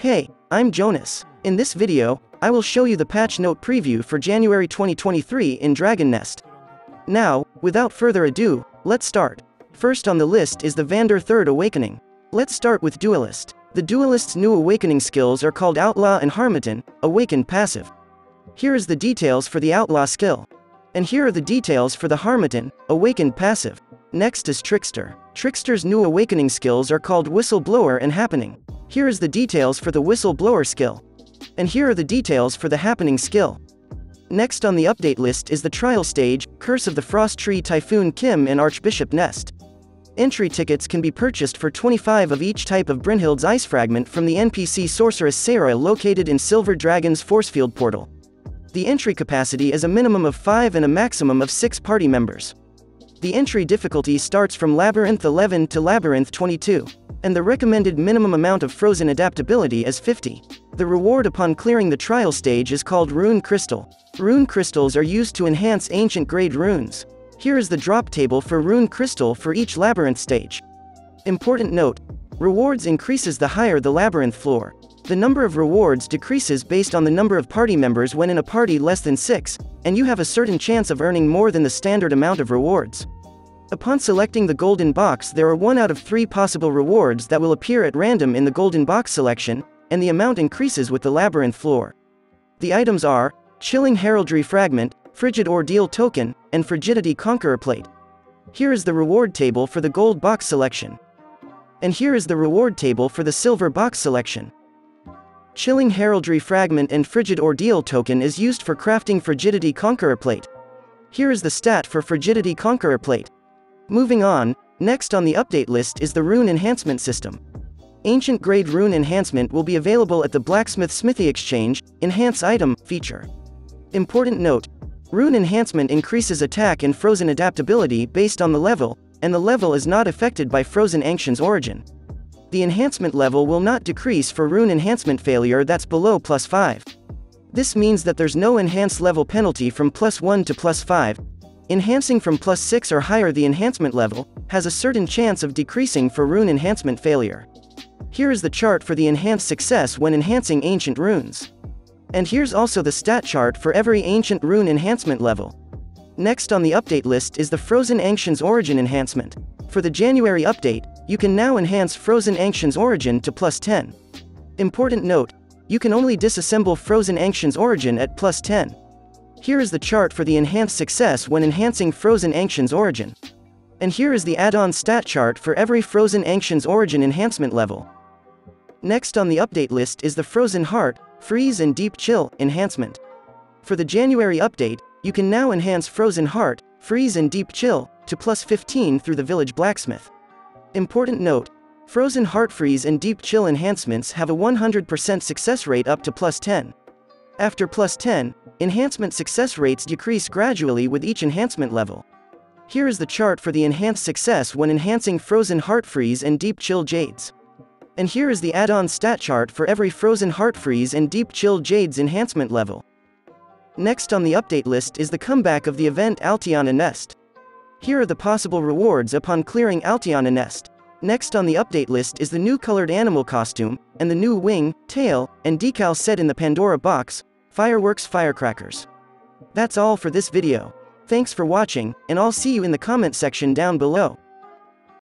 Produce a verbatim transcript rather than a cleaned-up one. Hey, I'm Jonas. In this video, I will show you the patch note preview for January twenty twenty-three in Dragon Nest. Now, without further ado, let's start. First on the list is the Vander Third Awakening. Let's start with Duelist. The Duelist's new awakening skills are called Outlaw and Harmattan, Awakened Passive. Here is the details for the Outlaw skill. And here are the details for the Harmattan, Awakened Passive. Next is Trickster. Trickster's new awakening skills are called Whistleblower and Happening. Here is the details for the Whistleblower skill. And here are the details for the Happening skill. Next on the update list is the Trial Stage, Curse of the Frost Tree Typhoon Kim and Archbishop Nest. Entry tickets can be purchased for twenty-five of each type of Brynhild's Ice Fragment from the N P C Sorceress Sarah located in Silver Dragon's Forcefield Portal. The entry capacity is a minimum of five and a maximum of six party members. The entry difficulty starts from Labyrinth eleven to Labyrinth twenty-two, and the recommended minimum amount of Frozen adaptability is fifty. The reward upon clearing the trial stage is called Rune Crystal. Rune Crystals are used to enhance ancient grade runes. Here is the drop table for Rune Crystal for each Labyrinth stage. Important note: rewards increases the higher the Labyrinth floor. The number of rewards decreases based on the number of party members when in a party less than six, and you have a certain chance of earning more than the standard amount of rewards. Upon selecting the golden box, there are one out of three possible rewards that will appear at random in the golden box selection, and the amount increases with the Labyrinth floor. The items are Chilling Heraldry Fragment, Frigid Ordeal Token, and Frigidity Conqueror Plate. Here is the reward table for the gold box selection. And here is the reward table for the silver box selection. Chilling Heraldry Fragment and Frigid Ordeal Token is used for crafting Frigidity Conqueror Plate. Here is the stat for Frigidity Conqueror Plate. Moving on, next on the update list is the Rune Enhancement System. Ancient Grade Rune Enhancement will be available at the Blacksmith Smithy Exchange, Enhance Item, feature. Important note: Rune Enhancement increases attack and Frozen adaptability based on the level, and the level is not affected by Frozen Ancients Origin. The enhancement level will not decrease for rune enhancement failure that's below plus five. This means that there's no enhance level penalty from plus one to plus five. Enhancing from plus six or higher the enhancement level has a certain chance of decreasing for rune enhancement failure. Here is the chart for the enhanced success when enhancing ancient runes. And here's also the stat chart for every ancient rune enhancement level. Next on the update list is the Frozen Ancients Origin enhancement. For the January update, you can now enhance Frozen Ancients Origin to plus ten. Important note: you can only disassemble Frozen Ancients Origin at plus ten. Here is the chart for the enhanced success when enhancing Frozen Ancients Origin. And here is the add-on stat chart for every Frozen Ancients Origin enhancement level. Next on the update list is the Frozen Heart, Freeze and Deep Chill enhancement. For the January update, you can now enhance Frozen Heart, Freeze and Deep Chill to plus fifteen through the Village Blacksmith. Important note: Frozen Heart Freeze and Deep Chill enhancements have a one hundred percent success rate up to plus ten. After plus ten, enhancement success rates decrease gradually with each enhancement level. Here is the chart for the enhanced success when enhancing Frozen Heart Freeze and Deep Chill Jades. And here is the add-on stat chart for every Frozen Heart Freeze and Deep Chill Jades enhancement level. Next on the update list is the comeback of the event Altiana Nest. Here are the possible rewards upon clearing Altiana Nest. Next on the update list is the new colored animal costume, and the new wing, tail, and decal set in the Pandora Box, Fireworks Firecrackers. That's all for this video. Thanks for watching, and I'll see you in the comment section down below.